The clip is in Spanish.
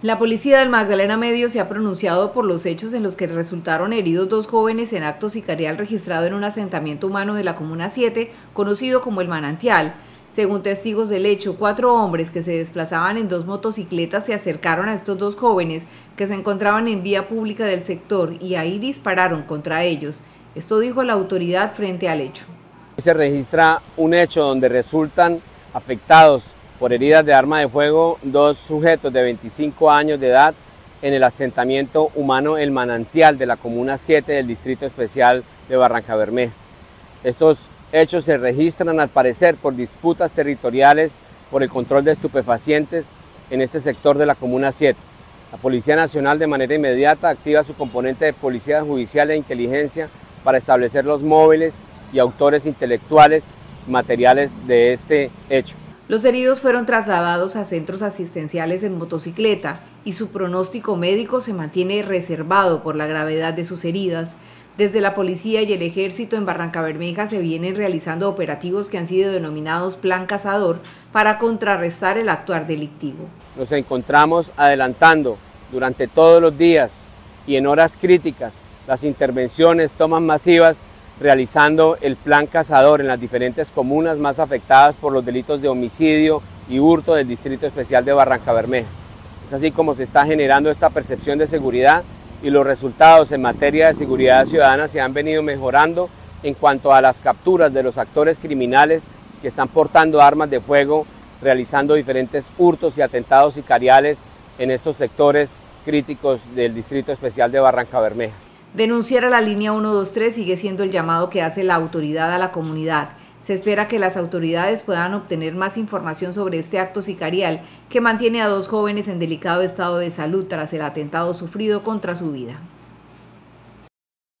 La policía del Magdalena Medio se ha pronunciado por los hechos en los que resultaron heridos dos jóvenes en acto sicarial registrado en un asentamiento humano de la Comuna 7, conocido como el Manantial. Según testigos del hecho, 4 hombres que se desplazaban en 2 motocicletas se acercaron a estos 2 jóvenes que se encontraban en vía pública del sector y ahí dispararon contra ellos. Esto dijo la autoridad frente al hecho. Se registra un hecho donde resultan afectados por heridas de arma de fuego 2 sujetos de 25 años de edad en el asentamiento humano El Manantial de la Comuna 7 del Distrito Especial de Barrancabermeja. Estos hechos se registran al parecer por disputas territoriales por el control de estupefacientes en este sector de la Comuna 7. La Policía Nacional de manera inmediata activa su componente de policía judicial e inteligencia para establecer los móviles y autores intelectuales y materiales de este hecho. Los heridos fueron trasladados a centros asistenciales en motocicleta y su pronóstico médico se mantiene reservado por la gravedad de sus heridas. Desde la policía y el ejército en Barrancabermeja se vienen realizando operativos que han sido denominados Plan Cazador para contrarrestar el actuar delictivo. Nos encontramos adelantando durante todos los días y en horas críticas las intervenciones, tomas masivas, realizando el Plan Cazador en las diferentes comunas más afectadas por los delitos de homicidio y hurto del Distrito Especial de Barrancabermeja. Es así como se está generando esta percepción de seguridad y los resultados en materia de seguridad ciudadana se han venido mejorando en cuanto a las capturas de los actores criminales que están portando armas de fuego, realizando diferentes hurtos y atentados sicariales en estos sectores críticos del Distrito Especial de Barrancabermeja. Denunciar a la línea 123 sigue siendo el llamado que hace la autoridad a la comunidad. Se espera que las autoridades puedan obtener más información sobre este acto sicarial que mantiene a 2 jóvenes en delicado estado de salud tras el atentado sufrido contra su vida.